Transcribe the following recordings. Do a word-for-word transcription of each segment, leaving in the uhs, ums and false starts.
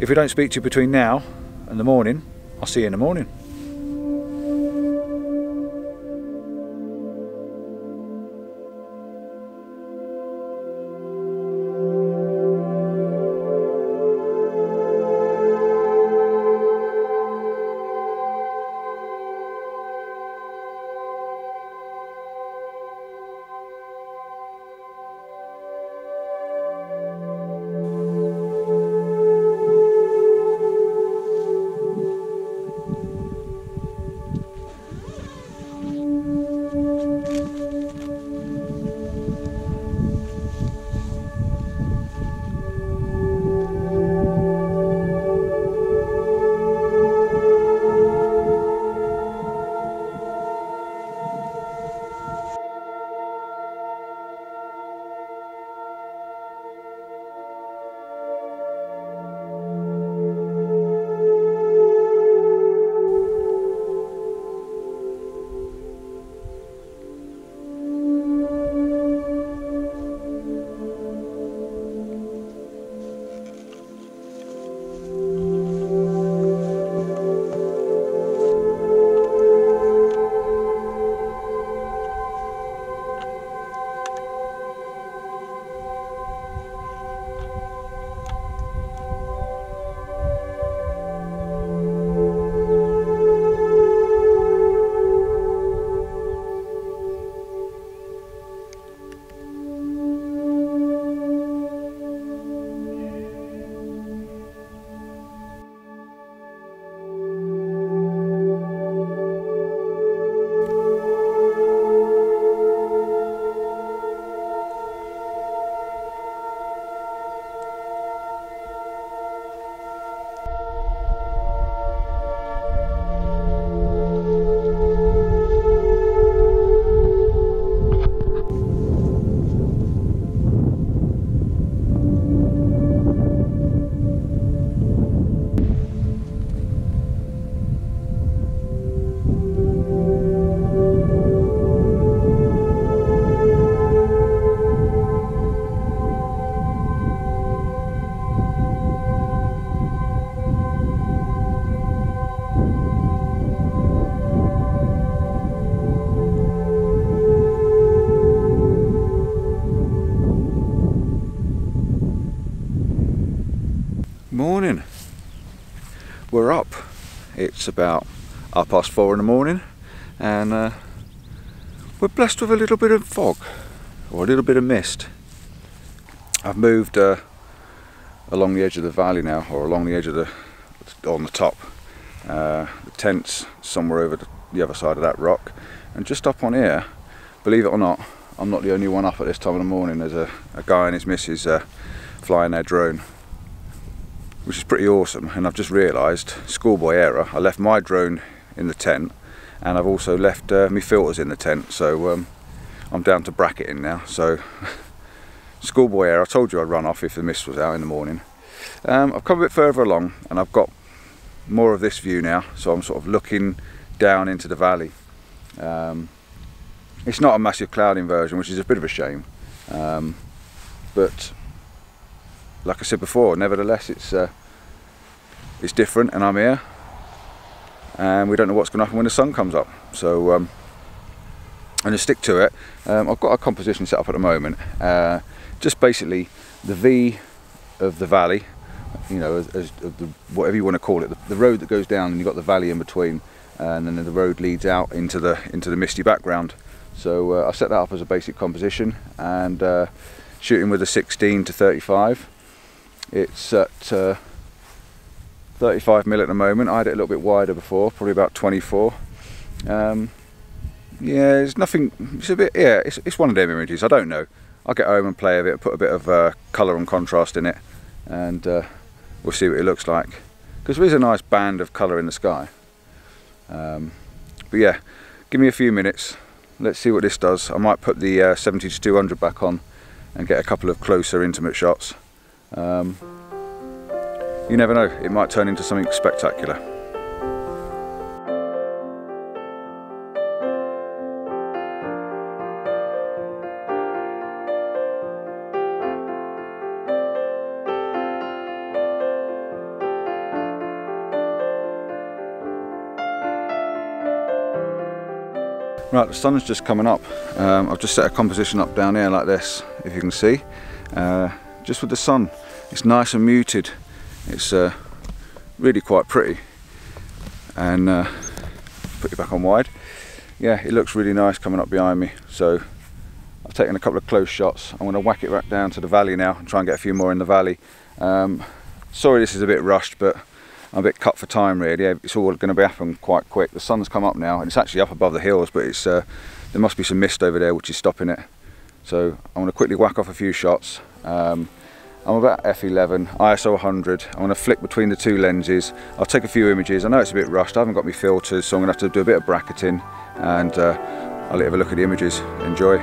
If we don't speak to you between now and the morning, I'll see you in the morning. Morning. We're up. It's about half past four in the morning, and uh, we're blessed with a little bit of fog, or a little bit of mist. I've moved uh, along the edge of the valley now, or along the edge of the, on the top. Uh, the tent's somewhere over the other side of that rock, and just up on here, believe it or not, I'm not the only one up at this time of the morning. There's a, a guy and his missus uh, flying their drone, which is pretty awesome. And I've just realised, schoolboy error, I left my drone in the tent, and I've also left uh, my filters in the tent, so um, I'm down to bracketing now, so schoolboy error. I told you I'd run off if the mist was out in the morning. Um, I've come a bit further along and I've got more of this view now, so I'm sort of looking down into the valley. Um, it's not a massive cloud inversion, which is a bit of a shame, um, but like I said before, nevertheless, it's uh, it's different, and I'm here, and we don't know what's going to happen when the sun comes up. So um, I'm going to stick to it. Um, I've got a composition set up at the moment, uh, just basically the V of the valley, you know, as, as of the, whatever you want to call it, the, the road that goes down, and you've got the valley in between, and then the road leads out into the into the misty background. So uh, I set that up as a basic composition, and uh, shooting with a sixteen to thirty-five. It's at uh, thirty-five mil at the moment. I had it a little bit wider before, probably about twenty-four. Um, yeah, it's nothing. It's a bit. Yeah, it's it's one of them images. I don't know. I'll get home and play with it, put a bit of uh, colour and contrast in it, and uh, we'll see what it looks like. Because there is a nice band of colour in the sky. Um, but yeah, give me a few minutes. Let's see what this does. I might put the uh, seventy to two hundred back on and get a couple of closer, intimate shots. Um, you never know, it might turn into something spectacular. Right, the sun's just coming up. Um, I've just set a composition up down here like this, if you can see. Uh, just with the sun. It's nice and muted. It's uh, really quite pretty. And uh, put you back on wide. Yeah, it looks really nice coming up behind me. So I've taken a couple of close shots. I'm going to whack it back down to the valley now and try and get a few more in the valley. Um, sorry this is a bit rushed, but I'm a bit cut for time really. Yeah, it's all going to be happening quite quick. The sun's come up now, and it's actually up above the hills, but it's uh, there must be some mist over there which is stopping it. So I'm going to quickly whack off a few shots. Um, I'm about f eleven, I S O one hundred. I'm going to flick between the two lenses. I'll take a few images. I know it's a bit rushed. I haven't got my filters, so I'm going to have to do a bit of bracketing, and uh, I'll have a look at the images. Enjoy.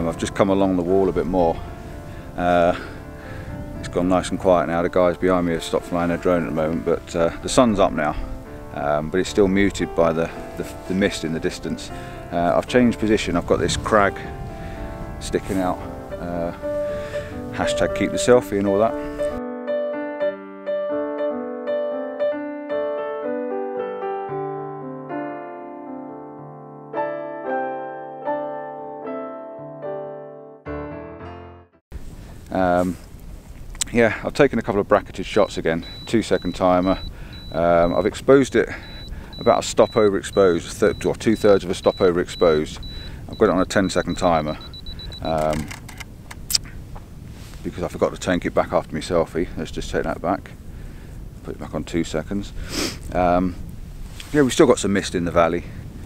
I've just come along the wall a bit more. Uh, it's gone nice and quiet now. The guys behind me have stopped flying their drone at the moment, but uh, the sun's up now, um, but it's still muted by the, the, the mist in the distance. Uh, I've changed position. I've got this crag sticking out. Uh, hashtag keep the selfie and all that. Um, yeah, I've taken a couple of bracketed shots again, two second timer. Um, I've exposed it about a stop overexposed, third or two thirds of a stop overexposed. I've got it on a ten second timer um, because I forgot to tank it back after my selfie. Let's just take that back, put it back on two seconds. Um, yeah, we've still got some mist in the valley,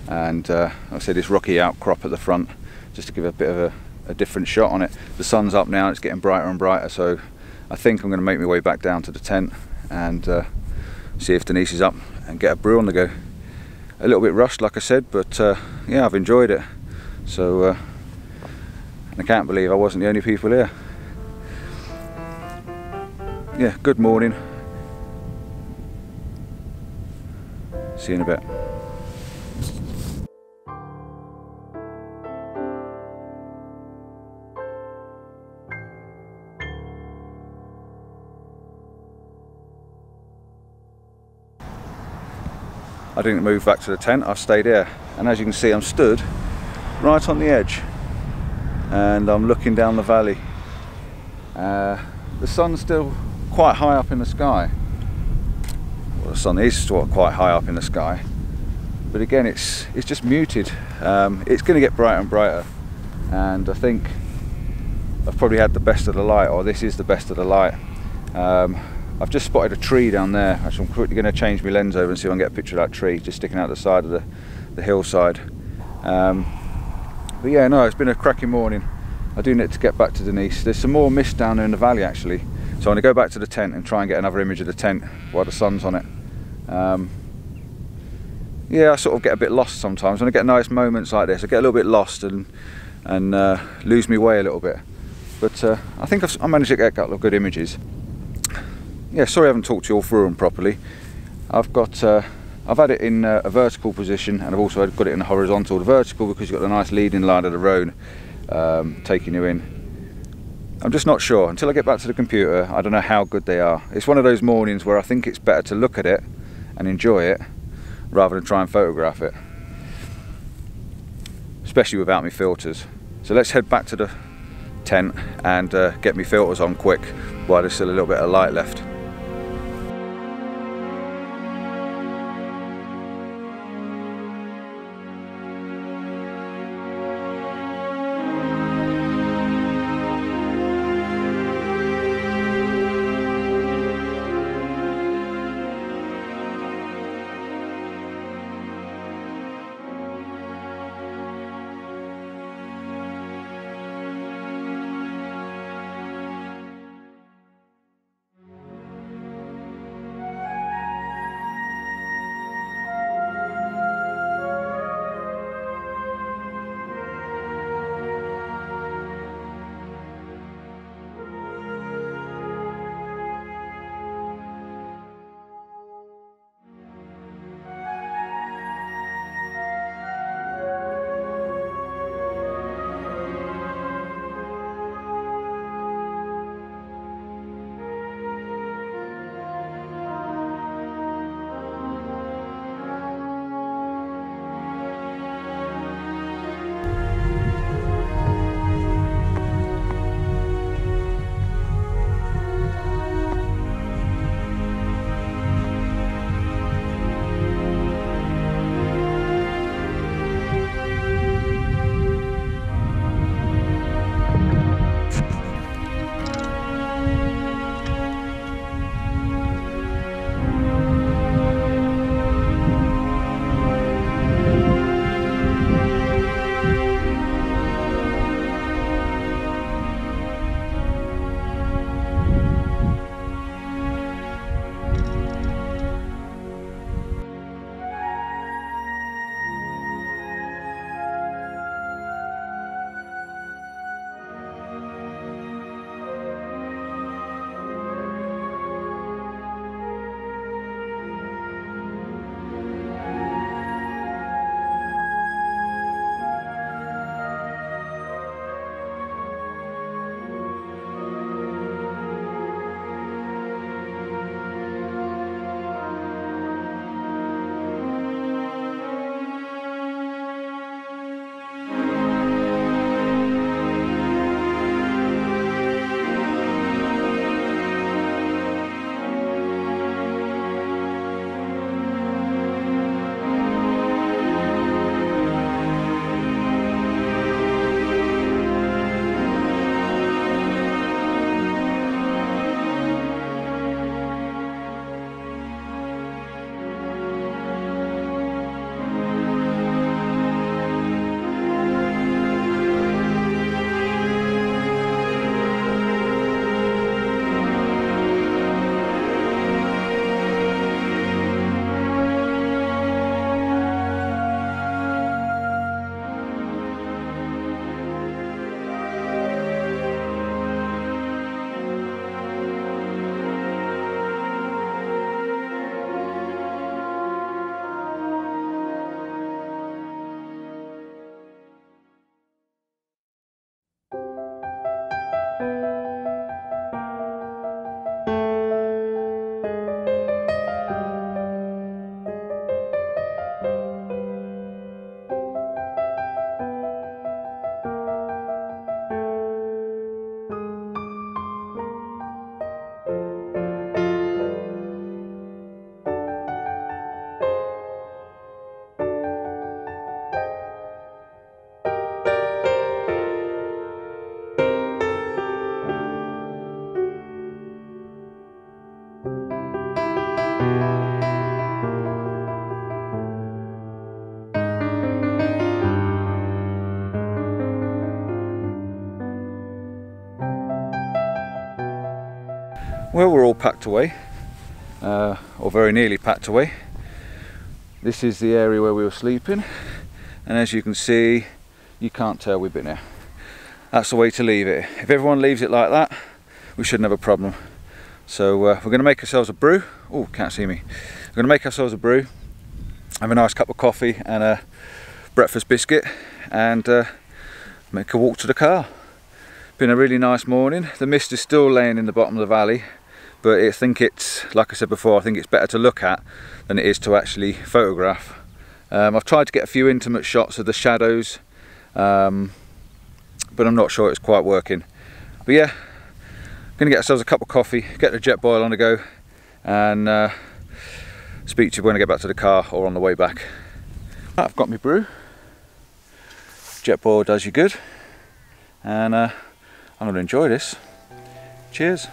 and uh, like I said, this rocky outcrop at the front, just to give a bit of a a different shot on it. The sun's up now, it's getting brighter and brighter, so I think I'm going to make my way back down to the tent and uh, see if Denise is up and get a brew on the go. A little bit rushed like I said, but uh, yeah, I've enjoyed it. So uh, I can't believe I wasn't the only people here. Yeah, good morning. See you in a bit. I didn't move back to the tent, I've stayed here, and as you can see I'm stood right on the edge and I'm looking down the valley. Uh, the sun's still quite high up in the sky. Well, the sun is still quite high up in the sky, but again it's it's just muted. Um, it's going to get brighter and brighter, and I think I've probably had the best of the light, or this is the best of the light. Um, I've just spotted a tree down there. Actually, I'm quickly going to change my lens over and see if I can get a picture of that tree just sticking out the side of the, the hillside. Um, but yeah, no, it's been a cracking morning. I do need to get back to Denise. There's some more mist down there in the valley actually, so I'm going to go back to the tent and try and get another image of the tent while the sun's on it. Um, yeah, I sort of get a bit lost sometimes. When I get nice moments like this, I get a little bit lost and, and uh, lose my way a little bit. But uh, I think I've, I managed to get a couple of good images. Yeah, sorry I haven't talked you all through them properly. I've got, uh, I've had it in uh, a vertical position, and I've also got it in a horizontal. The vertical because you've got the nice leading line of the road um, taking you in. I'm just not sure, until I get back to the computer, I don't know how good they are. It's one of those mornings where I think it's better to look at it and enjoy it rather than try and photograph it. Especially without my filters. So let's head back to the tent and uh, get my filters on quick while there's still a little bit of light left. Well, we're all packed away, uh, or very nearly packed away. This is the area where we were sleeping, and as you can see, you can't tell we've been here. That's the way to leave it. If everyone leaves it like that, we shouldn't have a problem. So uh, we're going to make ourselves a brew. Oh, can't see me. We're going to make ourselves a brew, have a nice cup of coffee and a breakfast biscuit, and uh, make a walk to the car. Been a really nice morning. The mist is still laying in the bottom of the valley, but I think it's, like I said before, I think it's better to look at than it is to actually photograph. Um, I've tried to get a few intimate shots of the shadows, um, but I'm not sure it's quite working. But yeah, I'm gonna get ourselves a cup of coffee, get the jet boil on the go, and uh, speak to you when I get back to the car or on the way back. I've got my brew. Jet boil does you good, and uh, I'm going to enjoy this. Cheers.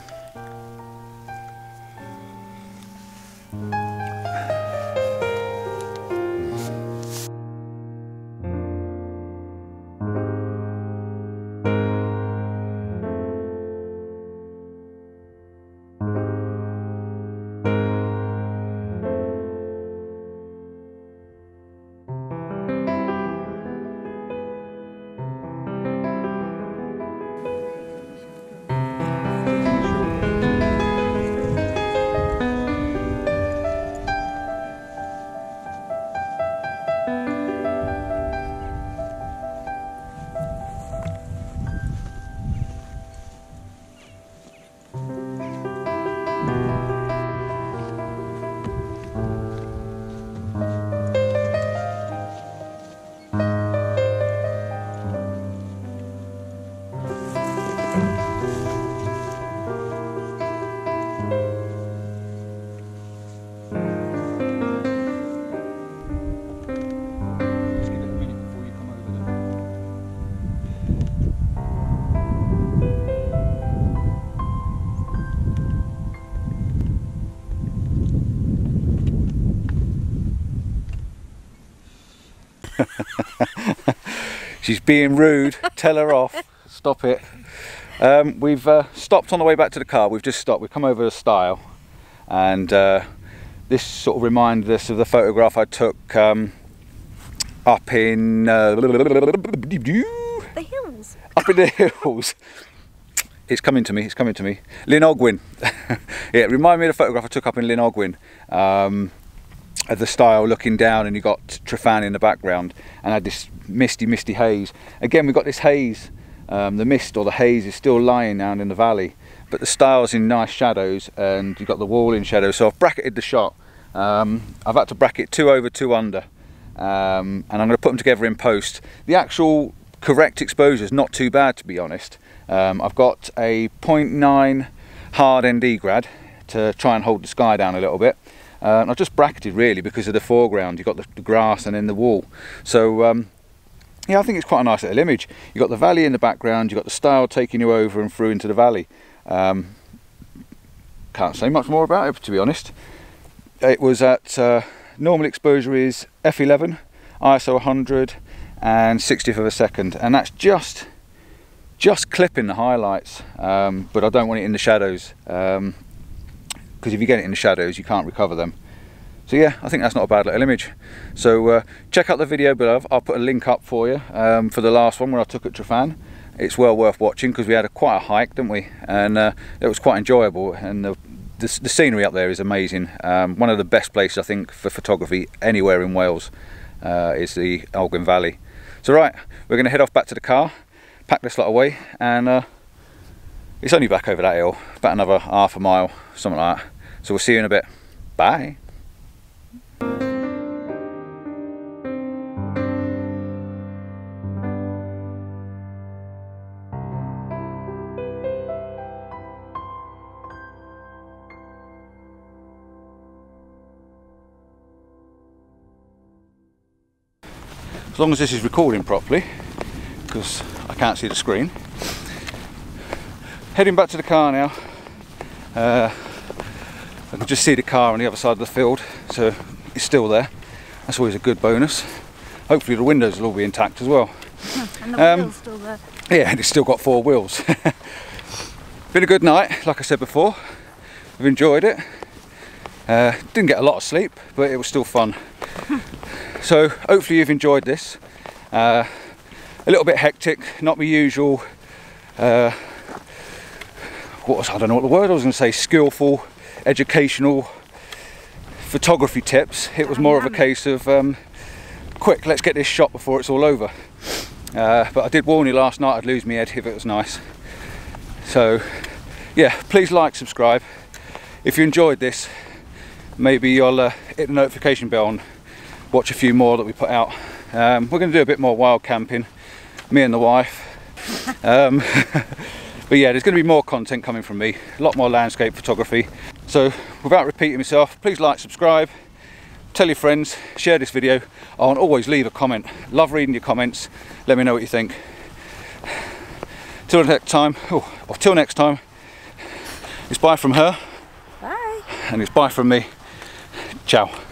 She's being rude. Tell her off. Stop it. Um, we've uh, stopped on the way back to the car. We've just stopped. We've come over a stile, and uh, this sort of reminded us of the photograph I took um, up in uh, the hills. Up in the hills. It's coming to me. It's coming to me. Llyn Ogwen. Yeah, it reminded me of the photograph I took up in Llyn Ogwen. Um, At the stile, looking down, and you got Trefan in the background, and had this misty misty haze. Again, we've got this haze, um, the mist or the haze is still lying down in the valley, but the stile's in nice shadows, and you've got the wall in shadow. So I've bracketed the shot. um, I've had to bracket two over, two under, um, and I'm going to put them together in post. The actual correct exposure is not too bad, to be honest. um, I've got a point nine hard N D grad to try and hold the sky down a little bit. Uh, and I've just bracketed really because of the foreground. You've got the, the grass and then the wall. So um, yeah, I think it's quite a nice little image. You've got the valley in the background, you've got the stile taking you over and through into the valley. Um, can't say much more about it, to be honest. It was at, uh, normal exposure is F eleven, I S O one hundred and sixtieth of a second. And that's just, just clipping the highlights, um, but I don't want it in the shadows. Um, because if you get it in the shadows, you can't recover them. So yeah, I think that's not a bad little image. So uh, check out the video below. I'll put a link up for you um, for the last one where I took at Trefan. It's well worth watching because we had a, quite a hike, didn't we? And uh, it was quite enjoyable, and the, the, the scenery up there is amazing. Um, one of the best places, I think, for photography anywhere in Wales uh, is the Ogwen Valley. So right, we're gonna head off back to the car, pack this lot away, and uh, it's only back over that hill, about another half a mile, something like that. So we'll see you in a bit. Bye. As long as this is recording properly, because I can't see the screen. Heading back to the car now. Uh, I can just see the car on the other side of the field, so it's still there. That's always a good bonus. Hopefully the windows will all be intact as well. And the um, wheel's still there. Yeah, and it's still got four wheels. Been a good night, like I said before. I've enjoyed it. Uh, didn't get a lot of sleep, but it was still fun. So hopefully you've enjoyed this. Uh, a little bit hectic, not my usual, uh, what was, I don't know what the word I was going to say, skillful, educational photography tips. It was more of a case of um, quick, let's get this shot before it's all over. Uh, but I did warn you last night I'd lose my head if it was nice. So yeah, please like, subscribe. If you enjoyed this, maybe you'll uh, hit the notification bell and watch a few more that we put out. Um, we're going to do a bit more wild camping, me and the wife. Um, but yeah, there's going to be more content coming from me, a lot more landscape photography. So without repeating myself, please like, subscribe, tell your friends, share this video. Oh, and always leave a comment. Love reading your comments. Let me know what you think. Till next time, oh, or till next time, it's bye from her. Bye. And it's bye from me. Ciao.